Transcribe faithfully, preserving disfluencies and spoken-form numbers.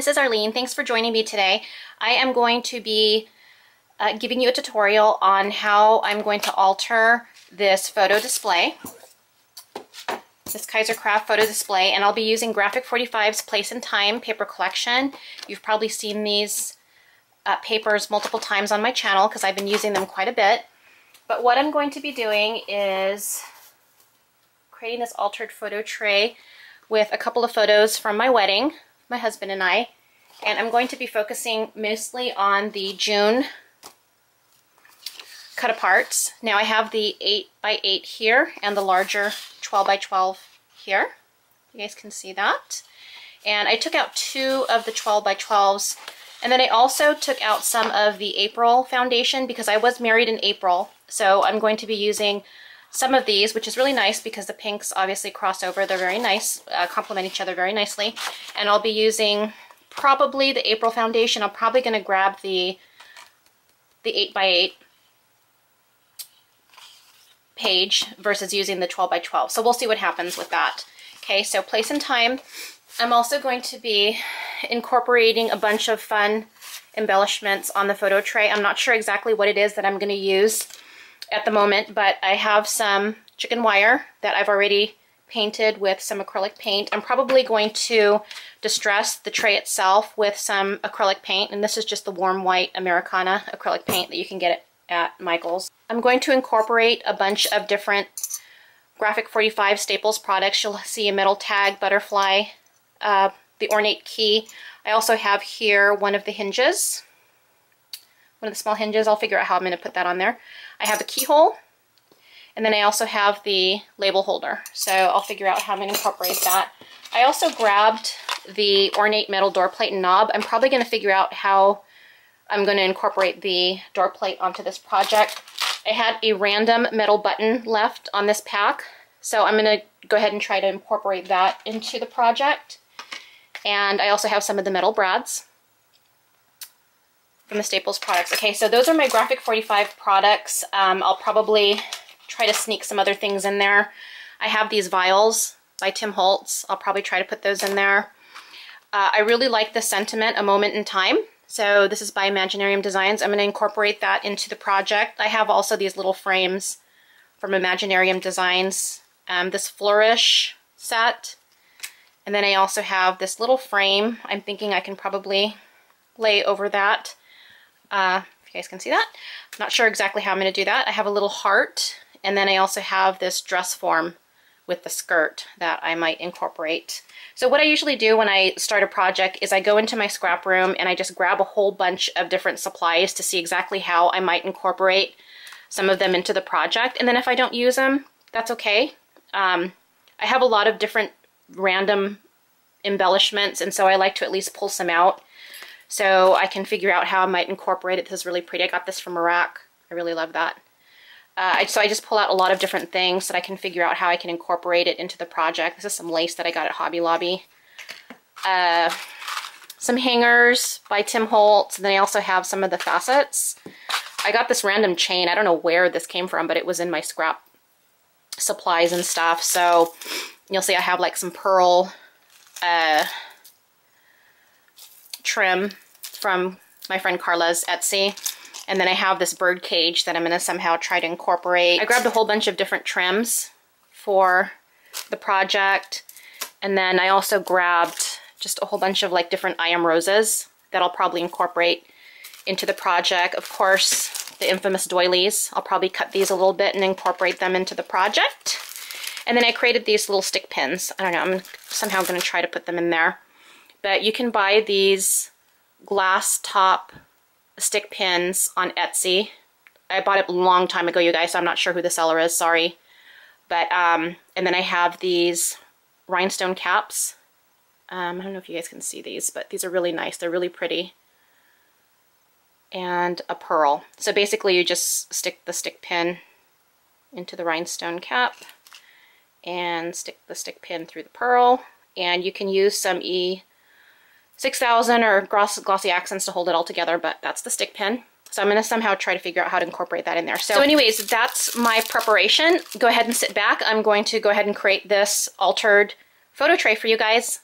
this is Arlene. Thanks for joining me today. I am going to be uh, giving you a tutorial on how I'm going to alter this photo display, this Kaiser Craft photo display, and I'll be using Graphic forty-five's Place in Time paper collection. You've probably seen these uh, papers multiple times on my channel because I've been using them quite a bit. But what I'm going to be doing is creating this altered photo tray with a couple of photos from my wedding, my husband and I, and I'm going to be focusing mostly on the June cut aparts. Now I have the eight by eight here and the larger twelve by twelve here. You guys can see that. And I took out two of the twelve by twelves, and then I also took out some of the April foundation because I was married in April, so I'm going to be using some of these, which is really nice because the pinks obviously cross over. They're very nice, uh, complement each other very nicely. And I'll be using probably the April foundation. I'm probably going to grab the the eight by eight page versus using the twelve by twelve. So we'll see what happens with that. Okay, so Place and Time. I'm also going to be incorporating a bunch of fun embellishments on the photo tray. I'm not sure exactly what it is that I'm going to use at the moment, but I have some chicken wire that I've already painted with some acrylic paint. I'm probably going to distress the tray itself with some acrylic paint, and this is just the warm white Americana acrylic paint that you can get at Michael's. I'm going to incorporate a bunch of different Graphic forty-five Staples products. You'll see a metal tag, butterfly, uh, the ornate key. I also have here one of the hinges, one of the small hinges. I'll figure out how I'm going to put that on there. I have a keyhole, and then I also have the label holder. So I'll figure out how I'm going to incorporate that. I also grabbed the ornate metal door plate and knob. I'm probably going to figure out how I'm going to incorporate the door plate onto this project. I had a random metal button left on this pack, so I'm going to go ahead and try to incorporate that into the project. And I also have some of the metal brads from the Staples products. Okay, so those are my Graphic forty-five products. Um, I'll probably try to sneak some other things in there. I have these vials by Tim Holtz. I'll probably try to put those in there. Uh, I really like the sentiment, A Moment in Time. So this is by Imaginarium Designs. I'm going to incorporate that into the project. I have also these little frames from Imaginarium Designs. Um, this Flourish set. And then I also have this little frame. I'm thinking I can probably lay over that. Uh, if you guys can see that. I'm not sure exactly how I'm going to do that. I have a little heart, and then I also have this dress form with the skirt that I might incorporate. So what I usually do when I start a project is I go into my scrap room and I just grab a whole bunch of different supplies to see exactly how I might incorporate some of them into the project. And then if I don't use them, that's okay. Um, I have a lot of different random embellishments, and so I like to at least pull some out so I can figure out how I might incorporate it. This is really pretty. I got this from Iraq. I really love that. Uh, I, so I just pull out a lot of different things that I can figure out how I can incorporate it into the project. This is some lace that I got at Hobby Lobby. Uh, some hangers by Tim Holtz. And then I also have some of the facets. I got this random chain. I don't know where this came from, but it was in my scrap supplies and stuff. So you'll see I have like some pearl uh, trim from my friend Carla's Etsy, and then I have this bird cage that I'm going to somehow try to incorporate. I grabbed a whole bunch of different trims for the project, and then I also grabbed just a whole bunch of like different I Am Roses that I'll probably incorporate into the project. Of course, the infamous doilies. I'll probably cut these a little bit and incorporate them into the project. And then I created these little stick pins. I don't know, I'm somehow going to try to put them in there. But you can buy these glass top stick pins on Etsy. I bought it a long time ago, you guys, so I'm not sure who the seller is, sorry. But, um, and then I have these rhinestone caps. Um, I don't know if you guys can see these, but these are really nice. They're really pretty. And a pearl. So basically you just stick the stick pin into the rhinestone cap and stick the stick pin through the pearl. And you can use some E six thousand or gloss, glossy accents to hold it all together, but that's the stick pin. So I'm going to somehow try to figure out how to incorporate that in there. So, so anyways, that's my preparation. Go ahead and sit back. I'm going to go ahead and create this altered photo tray for you guys.